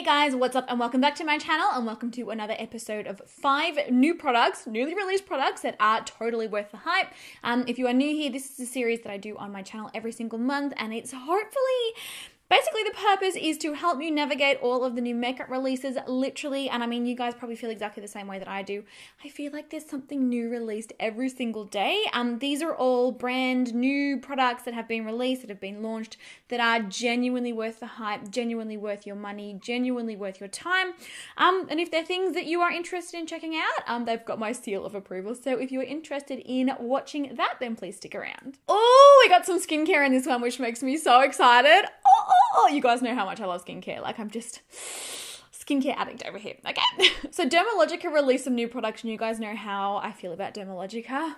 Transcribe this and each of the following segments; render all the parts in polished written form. Hey guys, what's up and welcome back to my channel and welcome to another episode of 5 new products, newly released products that are totally worth the hype. If you are new here, this is a series that I do on my channel every single month and it's basically the purpose is to help you navigate all of the new makeup releases, literally, and I mean, you guys probably feel exactly the same way that I do. I feel like there's something new released every single day. These are all brand new products that have been released, that have been launched, that are genuinely worth the hype, genuinely worth your money, genuinely worth your time. And if they're things that you are interested in checking out, they've got my seal of approval. So if you're interested in watching that, then please stick around. Oh, we got some skincare in this one, which makes me so excited. Oh, you guys know how much I love skincare. Like, I'm just skincare addict over here. Okay. So Dermalogica released some new products and you guys know how I feel about Dermalogica.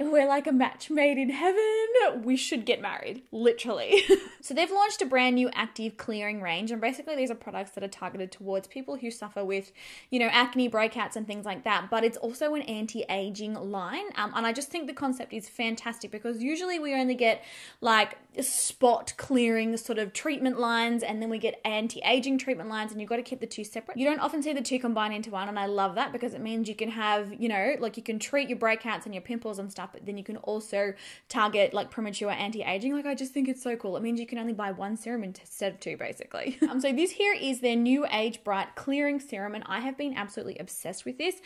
We're like a match made in heaven. We should get married, literally. So they've launched a brand new active clearing range, and basically these are products that are targeted towards people who suffer with, you know, acne, breakouts and things like that, but it's also an anti-aging line. And I just think the concept is fantastic because usually we only get like spot clearing sort of treatment lines and then we get anti-aging treatment lines, and you've got to keep the two separate. You don't often see the two combine into one, and I love that because it means you can have, you know, like you can treat your breakouts and your pimples and stuff, but then you can also target like premature anti-aging. Like, I just think it's so cool. It means you can only buy one serum instead of two, basically. So this here is their New Age Bright Clearing Serum, and I have been absolutely obsessed with this.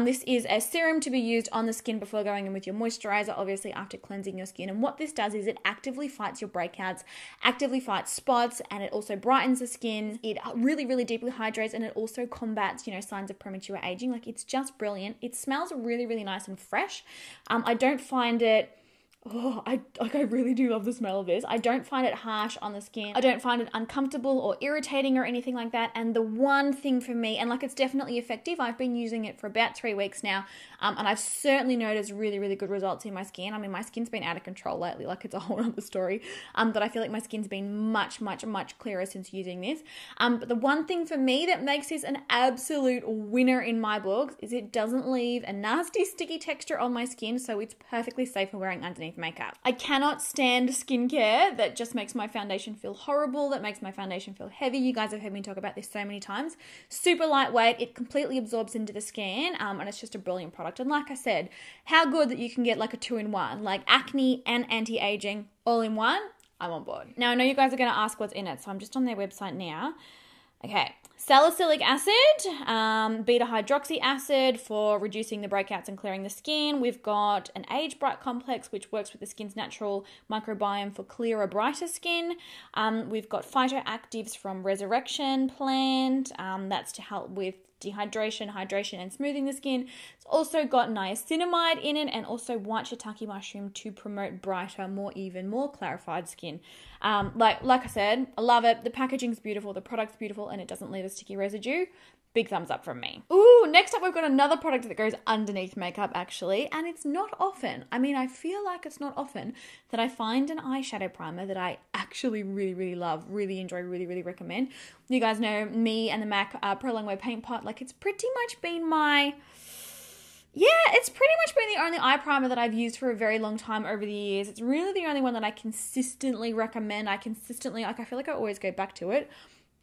This is a serum to be used on the skin before going in with your moisturizer, obviously after cleansing your skin. And what this does is it actively fights your breakouts, actively fights spots, and it also brightens the skin. It really, really deeply hydrates, and it also combats, you know, signs of premature aging. Like, it's just brilliant. It smells really, really nice and fresh. I really do love the smell of this. I don't find it harsh on the skin. I don't find it uncomfortable or irritating or anything like that. And the one thing for me, and like, it's definitely effective. I've been using it for about 3 weeks now. And I've certainly noticed really, really good results in my skin. I mean, my skin's been out of control lately. Like, it's a whole other story. But I feel like my skin's been much, much, much clearer since using this. But the one thing for me that makes this an absolute winner in my books is it doesn't leave a nasty, sticky texture on my skin. So it's perfectly safe for wearing underneath makeup. I cannot stand skincare that just makes my foundation feel horrible, that makes my foundation feel heavy. You guys have heard me talk about this so many times. Super lightweight, it completely absorbs into the skin, and it's just a brilliant product. And like I said, how good that you can get like a 2-in-1, like acne and anti-aging all in one. I'm on board. Now I know you guys are going to ask what's in it, so I'm just on their website now. Okay, salicylic acid, beta hydroxy acid for reducing the breakouts and clearing the skin. We've got an Age Bright complex, which works with the skin's natural microbiome for clearer, brighter skin. We've got phytoactives from Resurrection Plant, that's to help with dehydration, hydration, and smoothing the skin. It's also got niacinamide in it, and also white shiitake mushroom to promote brighter, even more clarified skin. Like I said, I love it. The packaging's beautiful, the product's beautiful, and it doesn't leave a sticky residue. Big thumbs up from me. Ooh, next up we've got another product that goes underneath makeup actually, and it's not often. I mean, I feel like it's not often that I find an eyeshadow primer that I actually really, really love, really enjoy, really, really recommend. You guys know me and the MAC Pro Longwear paint pot. Like, it's pretty much been my... Yeah, it's pretty much been the only eye primer that I've used for a very long time over the years. It's really the only one that I consistently recommend. I feel like I always go back to it.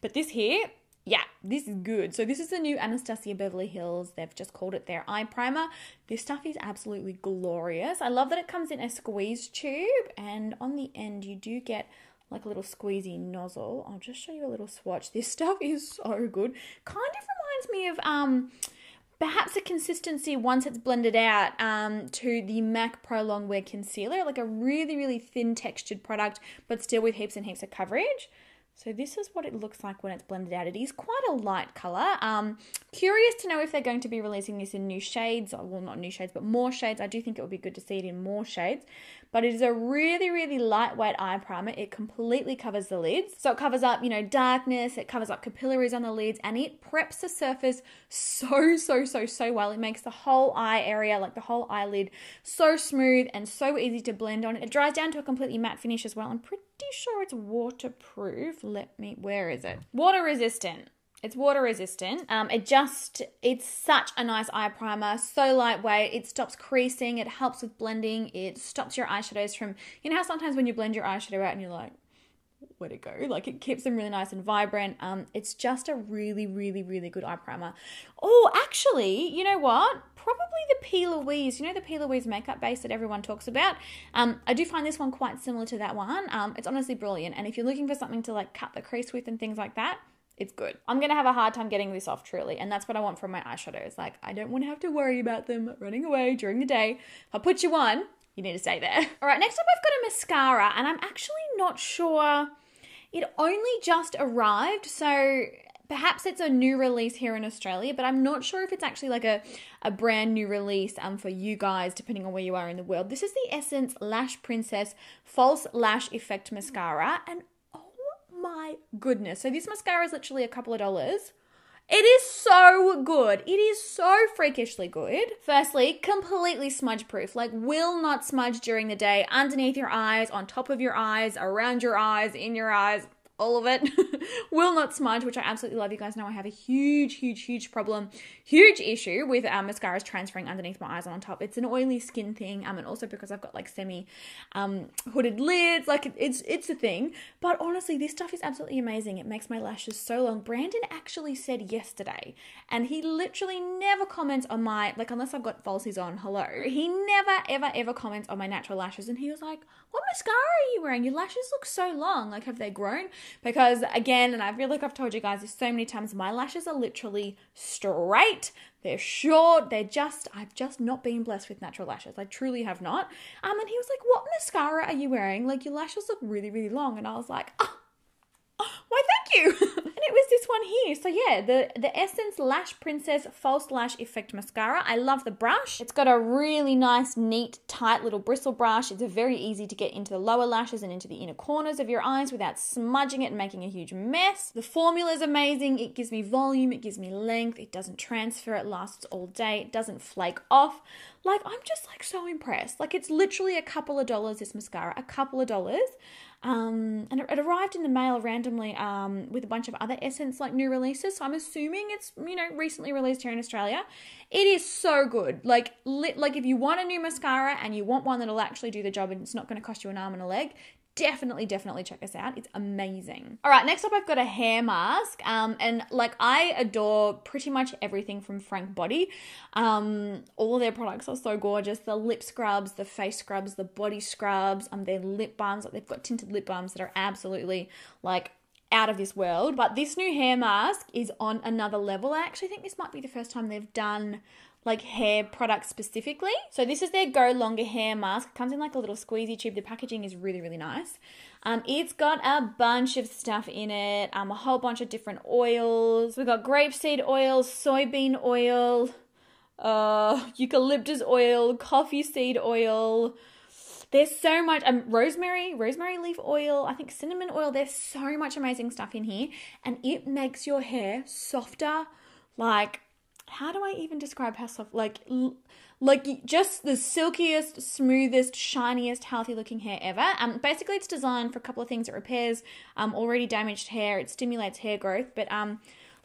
But this here... yeah, this is good. So this is the new Anastasia Beverly Hills. They've just called it their eye primer. This stuff is absolutely glorious. I love that it comes in a squeeze tube, and on the end you do get like a little squeezy nozzle. I'll just show you a little swatch. This stuff is so good. Kind of reminds me of perhaps a consistency once it's blended out to the MAC Pro Longwear Concealer, like a really, really thin textured product, but still with heaps and heaps of coverage. So this is what it looks like when it's blended out. It is quite a light color. Curious to know if they're going to be releasing this in new shades. Well, not new shades, but more shades. I do think it would be good to see it in more shades. But it is a really, really lightweight eye primer. It completely covers the lids. So it covers up, you know, darkness. It covers up capillaries on the lids. And it preps the surface so, so, so, so well. It makes the whole eye area, like the whole eyelid, so smooth and so easy to blend on. It dries down to a completely matte finish as well. I'm pretty sure it's waterproof. Where is it? Water resistant. It's water resistant. It's such a nice eye primer, so lightweight. It stops creasing, it helps with blending, it stops your eyeshadows from, you know how sometimes when you blend your eyeshadow out and you're like, where to go. Like, it keeps them really nice and vibrant. It's just a really, really, really good eye primer. Oh, actually, you know what? Probably the P. Louise. You know the P. Louise makeup base that everyone talks about? I do find this one quite similar to that one. It's honestly brilliant. And if you're looking for something to, like, cut the crease with and things like that, it's good. I'm gonna have a hard time getting this off, truly, and that's what I want from my eyeshadows. Like, I don't want to have to worry about them running away during the day. If I put you on, you need to stay there. All right, next up I've got a mascara, and I'm actually not sure. It only just arrived, so perhaps it's a new release here in Australia, but I'm not sure if it's actually like a brand new release for you guys, depending on where you are in the world. This is the Essence Lash Princess False Lash Effect Mascara, and my goodness. So this mascara is literally a couple of dollars. It is so good. It is so freakishly good. Firstly, completely smudge proof, like will not smudge during the day, underneath your eyes, on top of your eyes, around your eyes, in your eyes, all of it. Will not smudge, which I absolutely love. You guys know I have a huge, huge, huge problem, huge issue with mascaras transferring underneath my eyes and on top. It's an oily skin thing, and also because I've got like semi hooded lids, like it's a thing. But honestly, this stuff is absolutely amazing. It makes my lashes so long. Brandon actually said yesterday, and he literally never comments on my, like, unless I've got falsies on, hello. He never, ever, ever comments on my natural lashes, and he was like, what mascara are you wearing? Your lashes look so long. Like, have they grown? Because again, and I feel like I've told you guys this so many times, my lashes are literally straight. They're short. They're just, I've just not been blessed with natural lashes. I truly have not. And he was like, what mascara are you wearing? Like, your lashes look really, really long. And I was like, oh why thank you. And it was this one here. So yeah, the Essence Lash Princess False Lash Effect Mascara. I love the brush. It's got a really nice, neat, tight little bristle brush. It's very easy to get into the lower lashes and into the inner corners of your eyes without smudging it and making a huge mess. The formula is amazing. It gives me volume. It gives me length. It doesn't transfer. It lasts all day. It doesn't flake off. Like, I'm just like so impressed. Like, it's literally a couple of dollars, this mascara, a couple of dollars. And it arrived in the mail randomly with a bunch of other Essence like new releases, so I'm assuming it's, you know, recently released here in Australia. It is so good. Like, like if you want a new mascara and you want one that'll actually do the job and it's not going to cost you an arm and a leg, definitely check this out. It's amazing. All right, next up I've got a hair mask, and like, I adore pretty much everything from Frank Body. All of their products are so gorgeous. The lip scrubs, the face scrubs, the body scrubs, their lip balms, like they've got tinted lip balms that are absolutely like out of this world. But this new hair mask is on another level. I actually think this might be the first time they've done like hair products specifically. So this is their Go Longer Hair Mask. It comes in like a little squeezy tube. The packaging is really, really nice. It's got a bunch of stuff in it, a whole bunch of different oils. We've got grapeseed oil, soybean oil, eucalyptus oil, coffee seed oil. There's so much, rosemary leaf oil, I think cinnamon oil. There's so much amazing stuff in here, and it makes your hair softer. Like, how do I even describe how soft, like just the silkiest, smoothest, shiniest, healthy looking hair ever. Basically it's designed for a couple of things. It repairs already damaged hair, it stimulates hair growth, but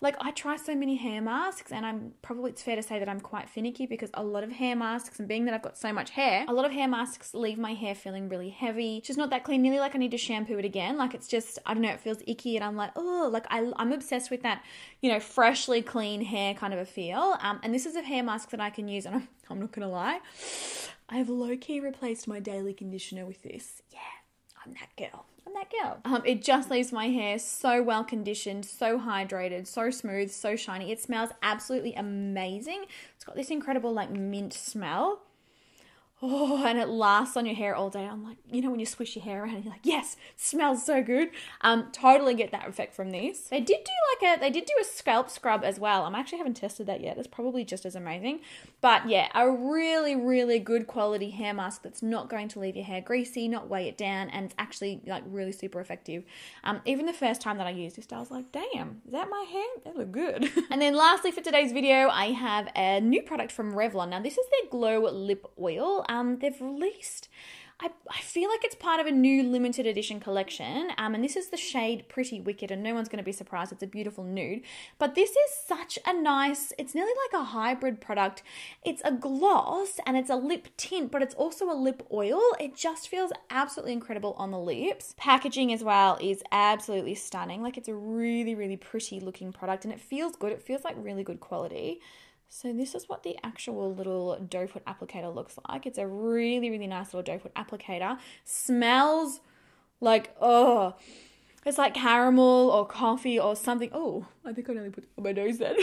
like, I try so many hair masks, and it's fair to say that I'm quite finicky, because a lot of hair masks, and being that I've got so much hair, a lot of hair masks leave my hair feeling really heavy. It's just not that clean, nearly like I need to shampoo it again. Like, it's just, I don't know, it feels icky, and I'm like, oh, like I'm obsessed with that, you know, freshly clean hair kind of a feel. And this is a hair mask that I can use, and I'm not gonna lie, I've low-key replaced my daily conditioner with this. Yeah, I'm that girl. It just leaves my hair so well conditioned, so hydrated, so smooth, so shiny. It smells absolutely amazing. It's got this incredible like mint smell. Oh, and it lasts on your hair all day. I'm like, you know, when you swish your hair around and you're like, yes, smells so good. Totally get that effect from these. They did do like a scalp scrub as well. I actually haven't tested that yet. It's probably just as amazing. But yeah, a really, really good quality hair mask that's not going to leave your hair greasy, not weigh it down, and it's actually like really super effective. Even the first time that I used this, I was like, damn, is that my hair? That looked good. And then lastly for today's video, I have a new product from Revlon. Now this is their Glow Lip Oil. They've released, I feel like it's part of a new limited edition collection, and this is the shade Pretty Wicked, and no one's going to be surprised, it's a beautiful nude. But this is such a nice, it's nearly like a hybrid product. It's a gloss and it's a lip tint, but it's also a lip oil. It just feels absolutely incredible on the lips. Packaging as well is absolutely stunning. Like, it's a really, really pretty looking product, and it feels good. It feels like really good quality. So this is what the actual little doe foot applicator looks like. It's a really, really nice little doe foot applicator. Smells like, oh, it's like caramel or coffee or something. Oh, I think I only put my nose then.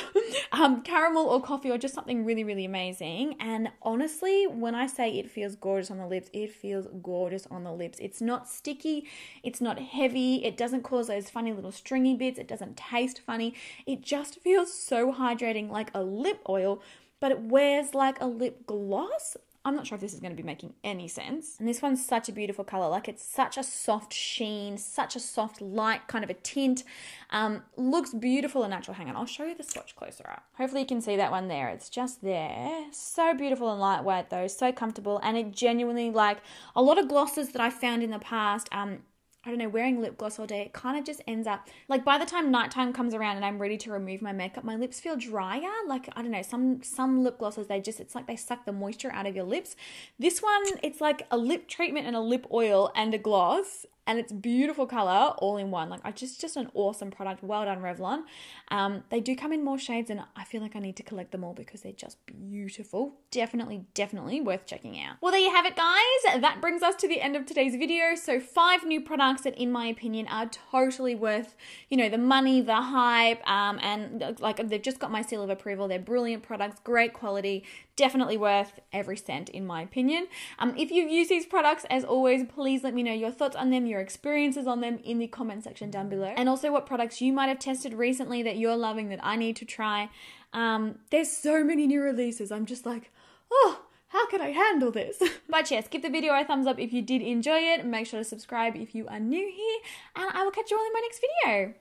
Caramel or coffee or just something really, really amazing. And honestly, when I say it feels gorgeous on the lips, it feels gorgeous on the lips. It's not sticky. It's not heavy. It doesn't cause those funny little stringy bits. It doesn't taste funny. It just feels so hydrating, like a lip oil, but it wears like a lip gloss. I'm not sure if this is going to be making any sense. And this one's such a beautiful color. Like, it's such a soft sheen, such a soft light kind of a tint. Looks beautiful and natural. Hang on, I'll show you the swatch closer up. Hopefully you can see that one there. It's just there. So beautiful and lightweight though, so comfortable. And it genuinely, like a lot of glosses that I found in the past, I don't know, wearing lip gloss all day, it kind of just ends up, like by the time nighttime comes around and I'm ready to remove my makeup, my lips feel drier. Like, I don't know, some lip glosses, they just, it's like they suck the moisture out of your lips. This one, it's like a lip treatment and a lip oil and a gloss, and it's beautiful color all in one. Like, I just an awesome product. Well done, Revlon. They do come in more shades, and I feel like I need to collect them all because they're just beautiful. Definitely, definitely worth checking out. Well, there you have it, guys. That brings us to the end of today's video. So 5 new products that in my opinion are totally worth, you know, the money, the hype, and like, they've just got my seal of approval. They're brilliant products, great quality, definitely worth every cent in my opinion. If you've used these products, as always, please let me know your thoughts on them, your experiences on them in the comment section down below, and also what products you might have tested recently that you're loving that I need to try. There's so many new releases, I'm just like, oh, how can I handle this? But yes, give the video a thumbs up if you did enjoy it. Make sure to subscribe if you are new here. And I will catch you all in my next video.